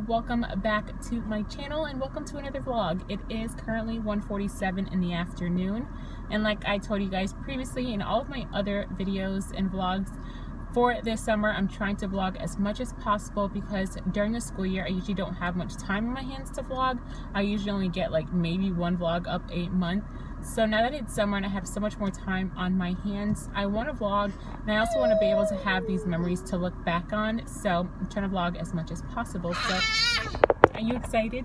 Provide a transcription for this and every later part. y'all, welcome back to my channel and welcome to another vlog. It is currently 1:47 in the afternoon, and like I told you guys previously in all of my other videos and vlogs for this summer, I'm trying to vlog as much as possible because during the school year I usually don't have much time on my hands to vlog. I usually only get like maybe one vlog up a month. So now that it's summer and I have so much more time on my hands, I want to vlog, and I also want to be able to have these memories to look back on. So I'm trying to vlog as much as possible. So are you excited?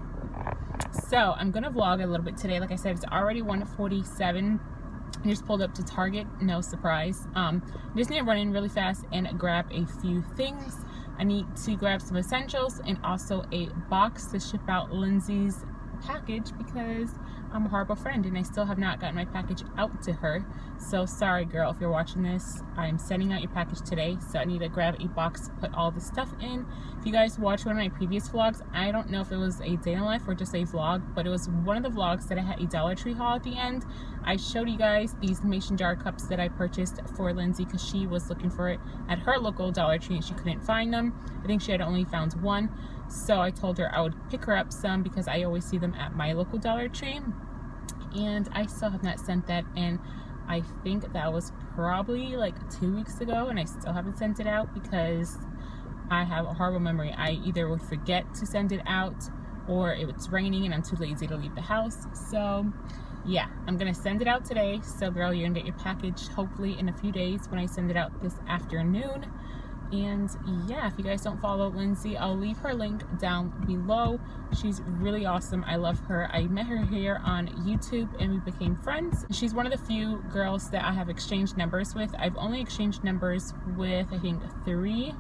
So I'm going to vlog a little bit today. Like I said, it's already 1:47. I just pulled up to Target, no surprise. Just need to run in really fast and grab a few things. I need to grab some essentials and also a box to ship out Lindsay's package because I'm a horrible friend and I still have not gotten my package out to her. So sorry, girl, if you're watching this, I'm sending out your package today. So I need to grab a box to put all the stuff in. If you guys watched one of my previous vlogs, I don't know if it was a day in life or just a vlog, but it was one of the vlogs that I had a Dollar Tree haul at the end. I showed you guys these mason jar cups that I purchased for Lindsay because she was looking for it at her local Dollar Tree and she couldn't find them. I think she had only found one. So I told her I would pick her up some because I always see them at my local Dollar Tree. And I still have not sent that, and I think that was probably like 2 weeks ago, and I still haven't sent it out because I have a horrible memory. I either would forget to send it out or it was raining and I'm too lazy to leave the house. So yeah, I'm gonna send it out today. So girl, you're gonna get your package hopefully in a few days when I send it out this afternoon. And yeah, if you guys don't follow Lindsay, I'll leave her link down below. She's really awesome. I love her. I met her here on YouTube and we became friends. She's one of the few girls that I have exchanged numbers with. I've only exchanged numbers with, I think, three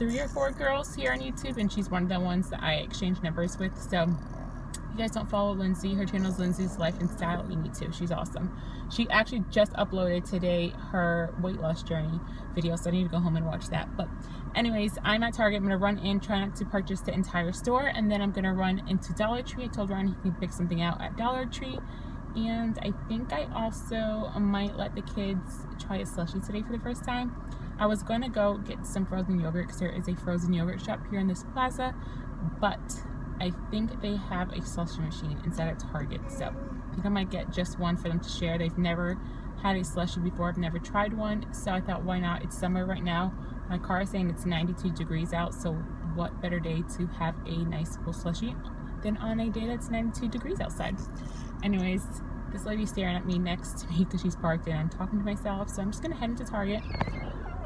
or four girls here on YouTube, and she's one of the ones that I exchanged numbers with. So if you guys don't follow Lindsay, her channel is Lindsay's Life and Style. You need to. She's awesome. She actually just uploaded today her weight loss journey video, so I need to go home and watch that. But anyways, I'm at Target. I'm gonna run in, try not to purchase the entire store, and then I'm gonna run into Dollar Tree. I told Ron he can pick something out at Dollar Tree, and I think I also might let the kids try a slushie today for the first time. I was gonna go get some frozen yogurt because there is a frozen yogurt shop here in this plaza, but I think they have a slushie machine inside of Target, so I think I might get just one for them to share. They've never had a slushie before. I've never tried one, so I thought, why not? It's summer right now. My car is saying it's 92 degrees out, so what better day to have a nice cool slushie than on a day that's 92 degrees outside. Anyways, this lady's staring at me next to me because she's parked and I'm talking to myself, so I'm just gonna head into Target.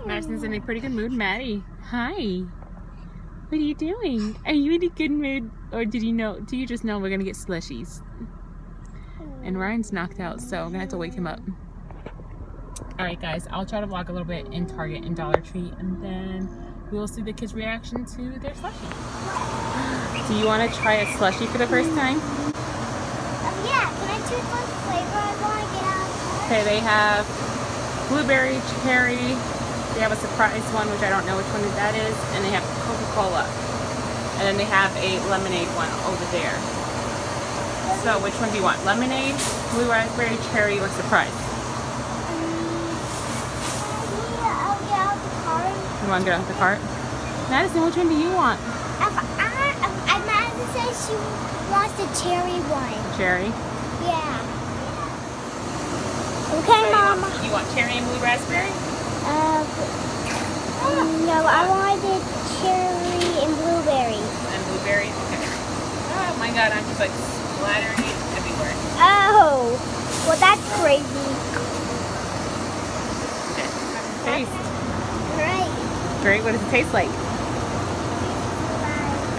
Madison's in a pretty good mood. Maddie, hi. What are you doing? Are you in a good mood, or do you just know we're gonna get slushies? And Ryan's knocked out, so I'm gonna have to wake him up. Alright guys, I'll try to vlog a little bit in Target and Dollar Tree, and then we'll see the kids' reaction to their slushie. Do you want to try a slushie for the first time? Yeah, can I choose what flavor I want to get out of? Okay, they have blueberry, cherry. They have a surprise one, which I don't know which one that is, and they have Coca-Cola, and then they have a lemonade one over there. So which one do you want? Lemonade, blue raspberry, cherry, or surprise? I'll get out the cart. You want to get out the cart? Madison, which one do you want? Madison says she wants the cherry one. Cherry? Yeah. Okay, so Mama. You want cherry and blue raspberry? No, I wanted cherry and blueberry. And blueberry? Okay. Oh my god, I'm just like splattering it everywhere. Oh, well that's crazy. Okay, taste. Great. Great, what does it taste like?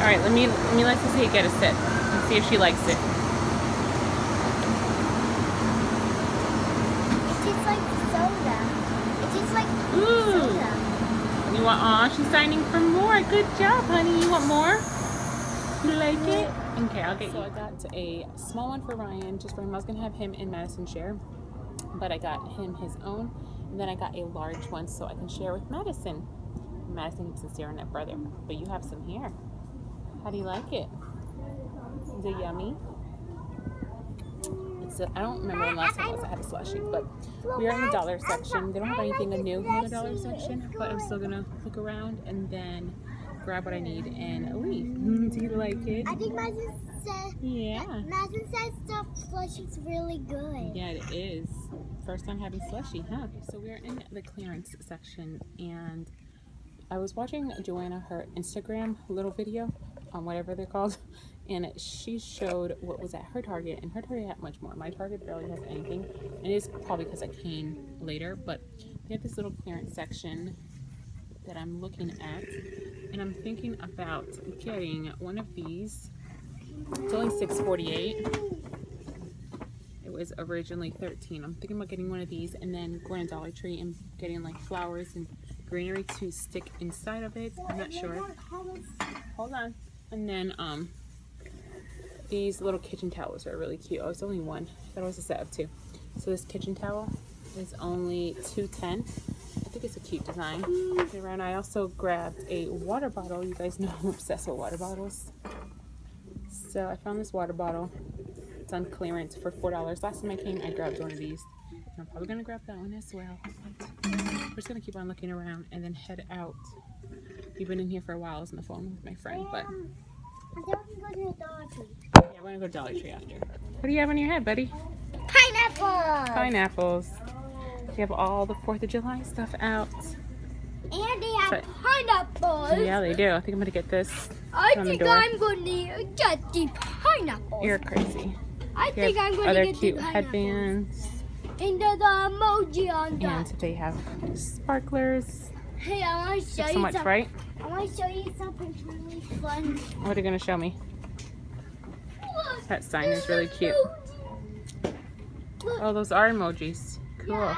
Alright, let me let Cecilia get a sip. Let's see if she likes it. Aw, she's signing for more. Good job, honey. You want more? You like it? Okay, I'll get you. So I got a small one for Ryan, just for him. I was going to have him and Madison share, but I got him his own. And then I got a large one so I can share with Madison. Madison keeps on staring at brother, but you have some here. How do you like it? Is it yummy? I don't remember when last time I had a slushie, but we are in the dollar section. They don't have anything new in the dollar section, but I'm still gonna look around and then grab what I need, and leave. Do you like it? I think Madison says. Yeah. Madison says the slushy's really good. Yeah, it is. First time having slushy, huh? So we're in the clearance section, and I was watching Joanna, her Instagram little video on whatever they're called, and she showed what was at her Target, and her Target had much more. My Target barely has anything, and it's probably because I came later, but they have this little clearance section that I'm looking at, and I'm thinking about getting one of these. It's only $6.48. It was originally $13. I'm thinking about getting one of these and then going to Dollar Tree and getting like flowers and greenery to stick inside of it. I'm not sure. Hold on. And then these little kitchen towels are really cute. Oh, it's only one. I thought it was a set of two. So this kitchen towel is only $2.10. I think it's a cute design. And I also grabbed a water bottle. You guys know I'm obsessed with water bottles. So I found this water bottle. It's on clearance for $4. Last time I came, I grabbed one of these. And I'm probably going to grab that one as well. But we're just going to keep on looking around and then head out. We've been in here for a while. I was on the phone with my friend. But I think we're going to go to Dollar Tree. Yeah, we're going to go to Dollar Tree after. What do you have on your head, buddy? Pineapples! Pineapples. They have all the 4th of July stuff out. And they have pineapples. Yeah, they do. I think I'm going to get this. I think I'm going to get the pineapples. You're crazy. I think I'm going to get the pineapples. Other cute headbands. And there's an emoji on that. And they have sparklers. Hey, I want to show you something. Right? I want to show you something really fun. What are you going to show me? Look, that sign is really cute. Look. Oh, those are emojis. Cool. Yeah.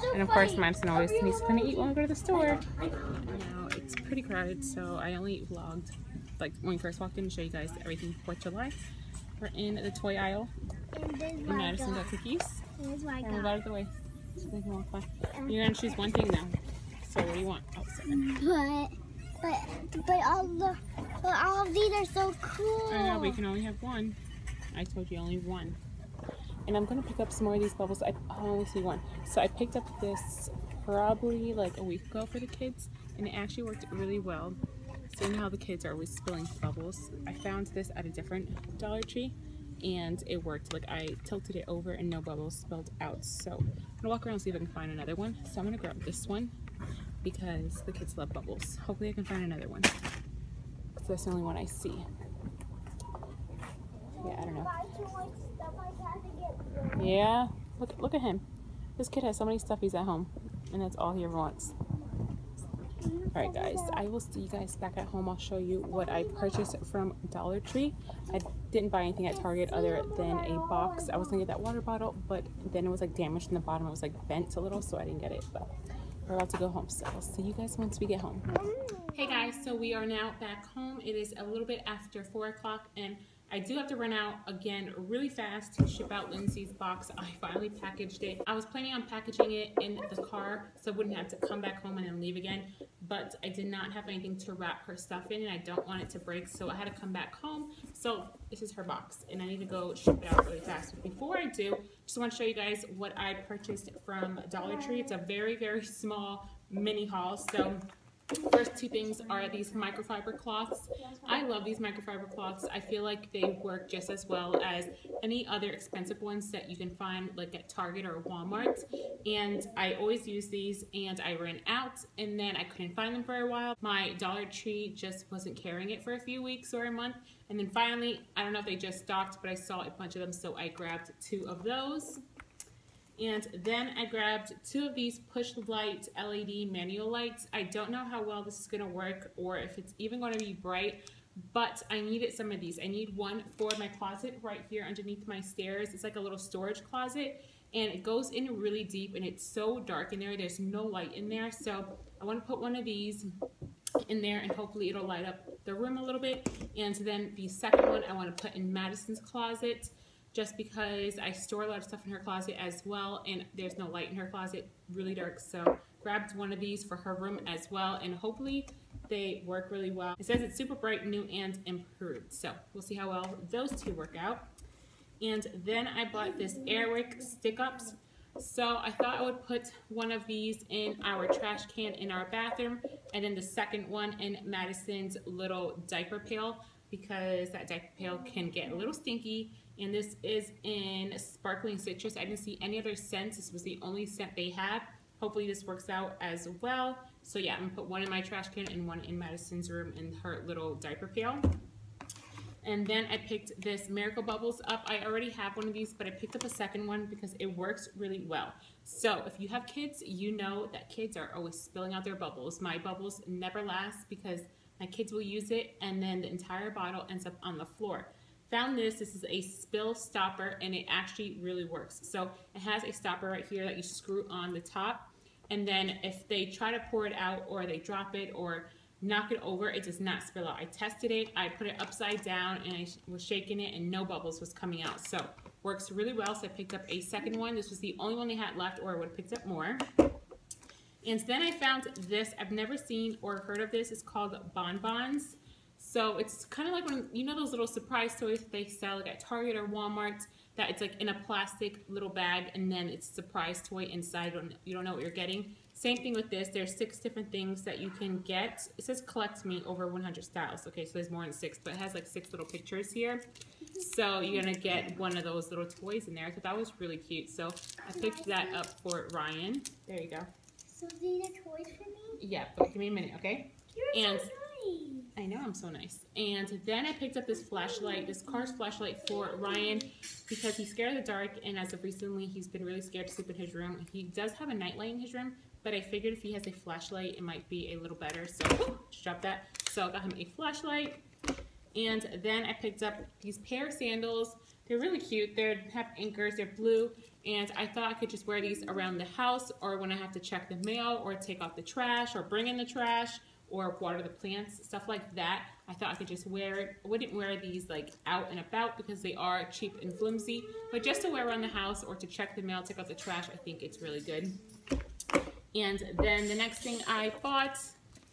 So and of course, Madison always needs something to eat when we go to the store. Now, it's pretty crowded, so I only vlogged, like, when we first walked in to show you guys everything for 4th of July. We're in the toy aisle. And Madison got cookies. And we got out of the way. You're going to choose one thing now. So, what do you want? Oh, sorry. But all of these are so cool. I know, but you can only have one. I told you only one. And I'm going to pick up some more of these bubbles. I only see one. So I picked up this probably like a week ago for the kids. And it actually worked really well. So you know how the kids are always spilling bubbles. I found this at a different Dollar Tree. And it worked. Like I tilted it over and no bubbles spilled out. So I'm going to walk around and see if I can find another one. So I'm going to grab this one because the kids love bubbles. Hopefully I can find another one. So that's the only one I see. Yeah, I don't know. Yeah, look at him. This kid has so many stuffies at home, and that's all he ever wants. Alright guys, I will see you guys back at home. I'll show you what I purchased from Dollar Tree. I didn't buy anything at Target other than a box. I was going to get that water bottle, but then it was like damaged in the bottom. It was like bent a little, so I didn't get it. But we're about to go home, so I'll see you guys once we get home. Hey guys, so we are now back home. It is a little bit after 4 o'clock, and I do have to run out again really fast to ship out Lindsay's box. I finally packaged it. I was planning on packaging it in the car so I wouldn't have to come back home and then leave again, but I did not have anything to wrap her stuff in and I don't want it to break, so I had to come back home. So this is her box and I need to go ship it out really fast. But before I do, just want to show you guys what I purchased from Dollar Tree. It's a very, very small mini haul. So first two things are these microfiber cloths. I love these microfiber cloths. I feel like they work just as well as any other expensive ones that you can find like at Target or Walmart. And I always use these and I ran out and then I couldn't find them for a while. My Dollar Tree just wasn't carrying it for a few weeks or a month. And then finally, I don't know if they just stopped, but I saw a bunch of them, so I grabbed two of those. And then I grabbed two of these push light LED manual lights. I don't know how well this is gonna work or if it's even gonna be bright, but I needed some of these. I need one for my closet right here underneath my stairs. It's like a little storage closet and it goes in really deep and it's so dark in there. There's no light in there. So I wanna put one of these in there and hopefully it'll light up the room a little bit. And then the second one I wanna put in Madison's closet, just because I store a lot of stuff in her closet as well and there's no light in her closet, really dark. So grabbed one of these for her room as well and hopefully they work really well. It says it's super bright, new and improved. So we'll see how well those two work out. And then I bought this Airwick stick-ups. So I thought I would put one of these in our trash can in our bathroom, and then the second one in Madison's little diaper pail, because that diaper pail can get a little stinky. And this is in sparkling citrus. I didn't see any other scents. This was the only scent they had. Hopefully this works out as well. So yeah, I'm gonna put one in my trash can and one in Madison's room in her little diaper pail. And then I picked this Miracle Bubbles up. I already have one of these, but I picked up a second one because it works really well. So if you have kids, you know that kids are always spilling out their bubbles. My bubbles never last because my kids will use it and then the entire bottle ends up on the floor. Found this. This is a spill stopper and it actually really works. So it has a stopper right here that you screw on the top, and then if they try to pour it out or they drop it or knock it over, it does not spill out. I tested it, I put it upside down and I was shaking it and no bubbles was coming out. So works really well. So I picked up a second one. This was the only one they had left, or I would have picked up more. And then I found this. I've never seen or heard of this. It's called Bonbons. So it's kind of like when, you know, those little surprise toys that they sell like at Target or Walmart, that it's like in a plastic little bag and then it's a surprise toy inside. You don't know what you're getting. Same thing with this. There's 6 different things that you can get. It says collect me over 100 styles. Okay, so there's more than 6, but it has like 6 little pictures here. So you're gonna get one of those little toys in there. So that was really cute. So I picked that up for Ryan. There you go. So these are toys for me? Yeah, but give me a minute, okay? You're so nice. I know, I'm so nice. And then I picked up this flashlight, this car's flashlight for Ryan, because he's scared of the dark, and as of recently, he's been really scared to sleep in his room. He does have a nightlight in his room, but I figured if he has a flashlight, it might be a little better, so just drop that. So I got him a flashlight. And then I picked up these pair of sandals. They're really cute. They have anchors, they're blue, and I thought I could just wear these around the house, or when I have to check the mail, or take out the trash, or bring in the trash, or water the plants, stuff like that. I thought I could just wear it. I wouldn't wear these like out and about because they are cheap and flimsy, but just to wear around the house or to check the mail, take out the trash, I think it's really good. And then the next thing I bought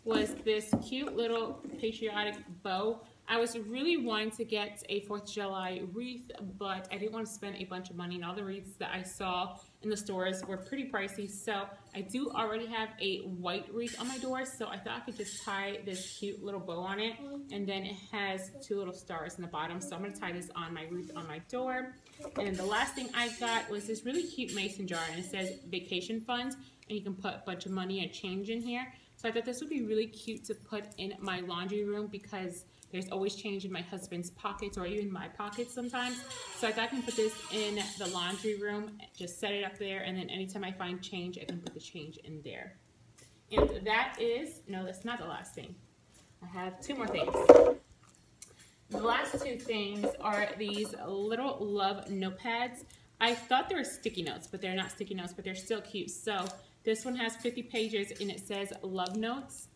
was this cute little patriotic bow. I was really wanting to get a 4th of July wreath, but I didn't want to spend a bunch of money, and all the wreaths that I saw in the stores were pretty pricey, so I do already have a white wreath on my door, so I thought I could just tie this cute little bow on it, and then it has 2 little stars in the bottom, so I'm going to tie this on my wreath on my door. And the last thing I got was this really cute mason jar, and it says vacation fund, and you can put a bunch of money and change in here, so I thought this would be really cute to put in my laundry room because there's always change in my husband's pockets or even my pockets sometimes. So I thought I can put this in the laundry room, just set it up there, and then anytime I find change, I can put the change in there. And that is, no, that's not the last thing. I have 2 more things. The last 2 things are these little love notepads. I thought they were sticky notes, but they're not sticky notes, but they're still cute. So this one has 50 pages and it says love notes.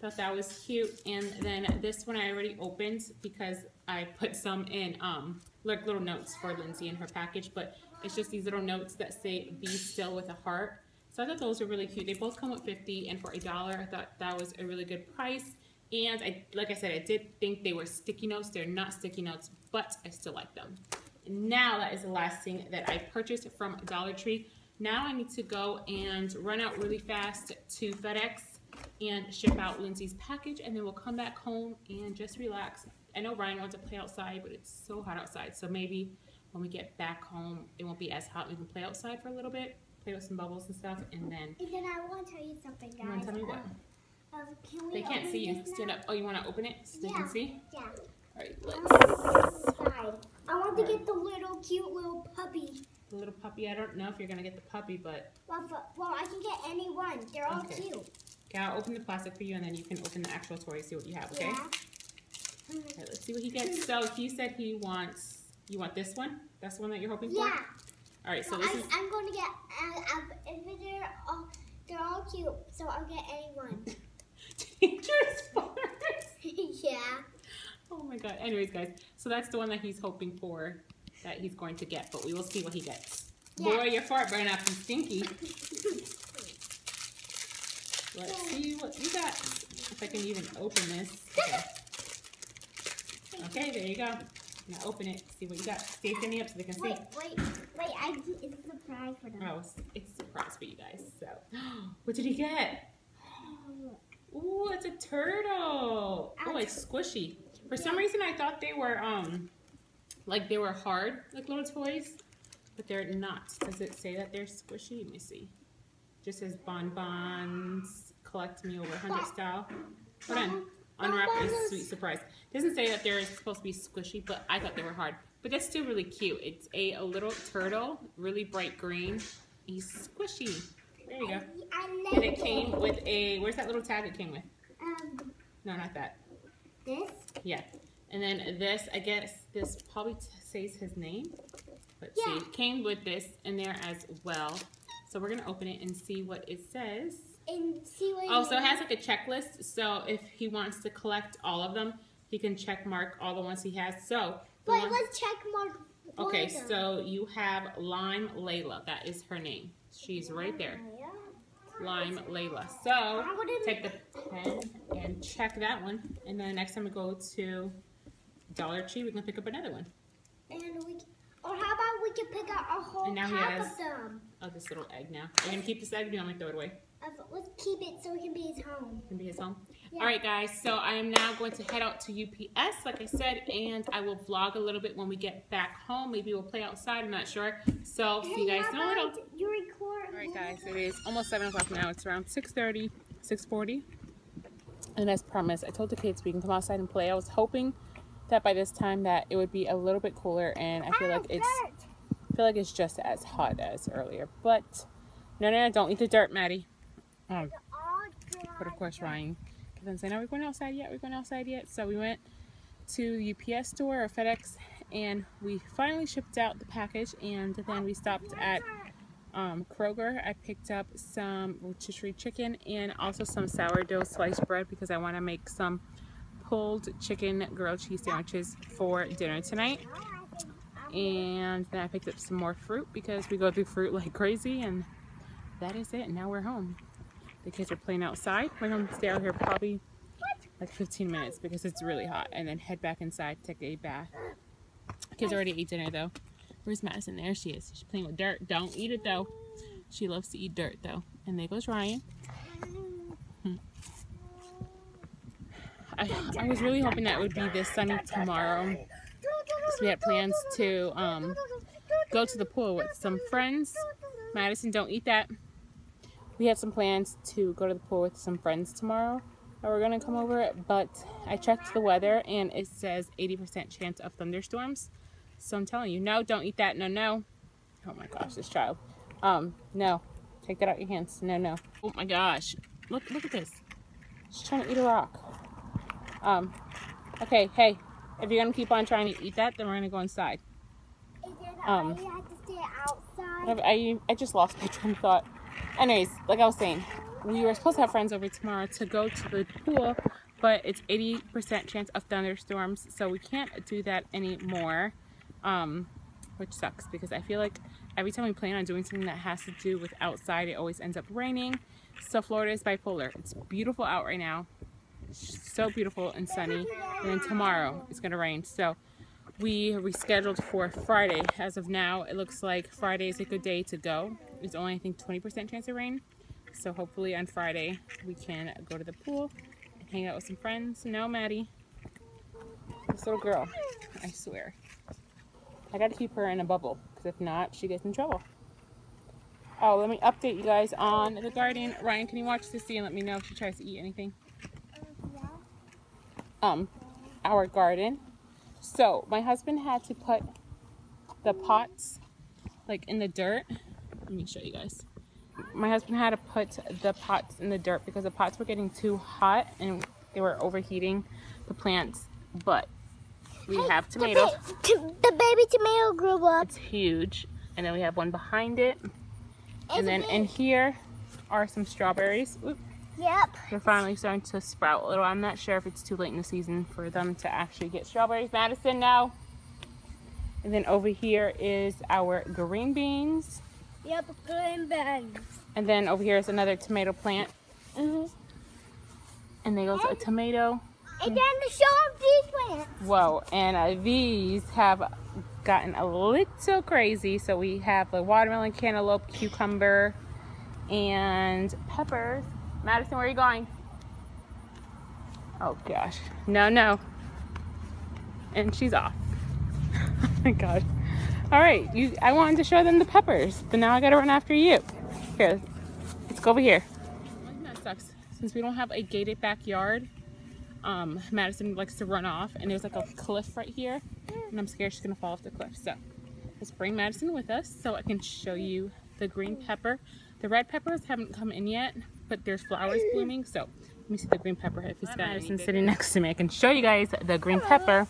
Thought that was cute. And then this one I already opened because I put some in like little notes for Lindsay in her package, but it's just these little notes that say be still with a heart. So I thought those were really cute. They both come with 50, and for $1 I thought that was a really good price. And I, like I said, I did think they were sticky notes. They're not sticky notes, but I still like them. Now that is the last thing that I purchased from Dollar Tree. Now I need to go and run out really fast to FedEx and ship out Lindsay's package, and then we'll come back home and just relax. I know Ryan wants to play outside, but it's so hot outside, so maybe when we get back home it won't be as hot. We can play outside for a little bit, play with some bubbles and stuff, and then I want to tell you something, guys. You want to tell me what? Can we, they can't see you. Stand up. Oh, you want to open it so they can see? Yeah. All right, let's decide. I want to get the little cute little puppy. The little puppy? I don't know if you're going to get the puppy, but... Well, I can get any one. They're all cute. Okay, I'll open the plastic for you, and then you can open the actual toy and see what you have, okay? Yeah. Okay, let's see what he gets. So he said he wants, you want this one? That's the one that you're hoping for? Yeah. All right, so this is... I'm going to get, if they're all cute, so I'll get any one. Dangerous farmers. Yeah. Oh my God. Anyways, guys, so that's the one that he's hoping for, that he's going to get, but we will see what he gets. Yeah. Boy, your fart burn up and stinky. Let's see what you got. If I can even open this. Okay, there you go. Now open it, see what you got. Stay standing up so they can see. Wait, it's a surprise for them. Oh, it's a surprise for you guys, so. What did he get? Ooh, it's a turtle. Oh, it's squishy. For some reason, I thought they were, like they were hard, like little toys, but they're not. Does it say that they're squishy? Let me see. It just says bonbons, collect me over 100 style. Hold on. Unwrap a sweet surprise. It doesn't say that they're supposed to be squishy, but I thought they were hard. But that's still really cute. It's a little turtle, really bright green. He's squishy. There you go. And it came with a, where's that little tag it came with? No, not that. This? Yeah. And then this, I guess this probably says his name. Let's see. It came with this in there as well. So we're going to open it and see what it says. And see what so it has like a checklist. So if he wants to collect all of them, he can check mark all the ones he has. So let's check mark one. Okay, so you have Lime Layla. That is her name. She's right there. Lime Layla. So take the pen and check that one. And then next time we go to Dollar Tree, we can pick up another one. And we, or how about we can pick up a whole pack of them. Oh, this little egg now. We're going to keep this egg. You don't want to throw it away. Let's keep it so it can be his home. It can be his home. Yeah. All right, guys. So I am now going to head out to UPS, like I said, and I will vlog a little bit when we get back home. Maybe we'll play outside. I'm not sure. So see you guys in a little. All right, guys. It is almost 7 o'clock now. It's around 6:30, 6:40. And as promised, I told the kids we can come outside and play. I was hoping that by this time that it would be a little bit cooler, and I feel like it's just as hot as earlier. But no, don't eat the dirt, Maddie. But of course Ryan then said, no, we're going outside yet, we're going outside yet. So we went to UPS store or FedEx and we finally shipped out the package, and then we stopped at Kroger. I picked up some rotisserie chicken and also some sourdough sliced bread because I want to make some pulled chicken grilled cheese sandwiches for dinner tonight. And then I picked up some more fruit because we go through fruit like crazy, and that is it. Now we're home. The kids are playing outside. We're going to stay out here probably like 15 minutes because it's really hot, and then head back inside, take a bath. The kids already ate dinner though. Where's Madison? There she is. She's playing with dirt. Don't eat it though. She loves to eat dirt though. And there goes Ryan. I was really hoping that would be this sunny tomorrow because we had plans to go to the pool with some friends. Madison, don't eat that. We had some plans to go to the pool with some friends tomorrow that we're going to come over, but I checked the weather and it says 80% chance of thunderstorms. So I'm telling you, no, don't eat that. No, no. Oh my gosh, this child. No. Take that out your hands. No, no. Oh my gosh. Look at this. She's trying to eat a rock. Okay, hey, if you're going to keep on trying to eat that, then we're going to go inside. You have to stay outside. I just lost my train of thought. Anyways, like I was saying, we were supposed to have friends over tomorrow to go to the pool, but it's 80% chance of thunderstorms, so we can't do that anymore, which sucks because I feel like every time we plan on doing something that has to do with outside, it always ends up raining. So Florida is bipolar. It's beautiful out right now, it's so beautiful and sunny, and then tomorrow it's going to rain. So we rescheduled for Friday. As of now, it looks like Friday is a good day to go. It's only, I think, 20% chance of rain. So hopefully on Friday we can go to the pool and hang out with some friends. No, Maddie. This little girl, I swear. I gotta keep her in a bubble because if not, she gets in trouble. Oh, let me update you guys on the garden. Ryan, can you watch this and let me know if she tries to eat anything? Our garden. So my husband had to put the pots like in the dirt. Let me show you guys. My husband had to put the pots in the dirt because the pots were getting too hot and they were overheating the plants. But we have tomatoes. The baby tomato grew up. It's huge. And then we have one behind it. And then in here are some strawberries. Oop. Yep. They're finally starting to sprout a little. I'm not sure if it's too late in the season for them to actually get strawberries. Madison, no. And then over here is our green beans. Yep, green beans. And then over here is another tomato plant. And there goes a tomato. And then the show of these plants. Whoa, and these have gotten a little crazy. So we have the watermelon, cantaloupe, cucumber, and peppers. Madison, where are you going? Oh gosh, no, no. And she's off. Oh my gosh. All right, I wanted to show them the peppers, but now I gotta run after you. Here, let's go over here. One thing that sucks, since we don't have a gated backyard, Madison likes to run off, and there's like a cliff right here, and I'm scared she's gonna fall off the cliff. So let's bring Madison with us so I can show you the green pepper. The red peppers haven't come in yet, but there's flowers blooming, so let me see the green pepper. If it's Madison sitting next to me, I can show you guys the green pepper.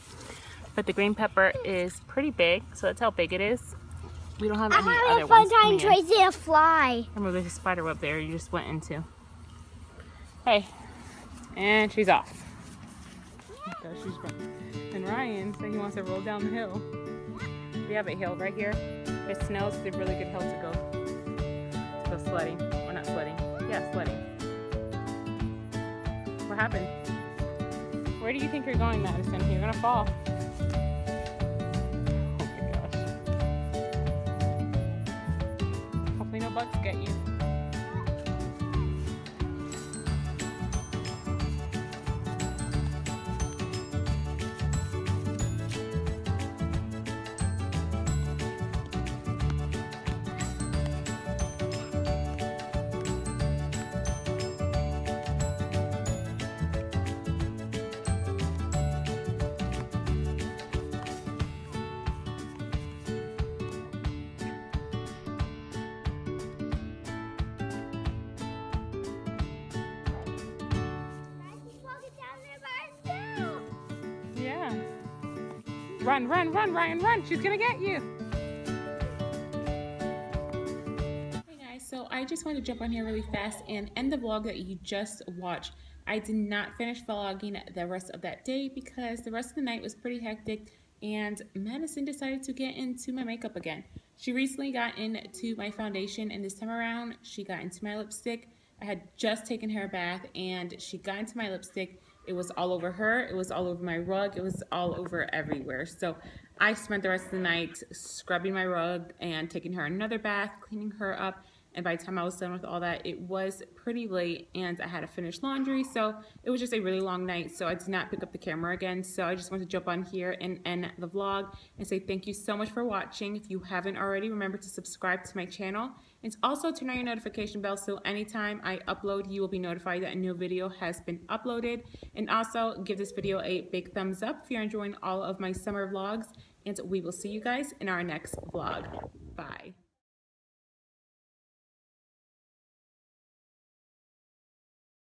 But the green pepper is pretty big, so that's how big it is. We don't have any other ones. I had a fun time trying to a fly. Remember, there's a spider web there you just went into. Hey, and she's off. So she's running. And Ryan said he wants to roll down the hill. We have a hill right here. It snows. It's a really good hill to go sledding. Or not sledding. Yeah, sledding. What happened? Where do you think you're going, Madison? You're gonna fall. Oh my gosh. Hopefully no bugs get you. Run, run, run, Ryan, run. She's gonna get you. Hey guys, so I just wanted to jump on here really fast and end the vlog that you just watched. I did not finish vlogging the rest of that day because the rest of the night was pretty hectic and Madison decided to get into my makeup again. She recently got into my foundation and this time around she got into my lipstick. I had just taken her a bath and she got into my lipstick. It was all over her, it was all over my rug, it was all over everywhere. So I spent the rest of the night scrubbing my rug and taking her another bath, cleaning her up, and by the time I was done with all that, it was pretty late and I had to finish laundry, so it was just a really long night, so I did not pick up the camera again. So I just wanted to jump on here and end the vlog and say thank you so much for watching. If you haven't already, remember to subscribe to my channel. And also turn on your notification bell so anytime I upload, you will be notified that a new video has been uploaded. And also give this video a big thumbs up if you're enjoying all of my summer vlogs. And we will see you guys in our next vlog. Bye.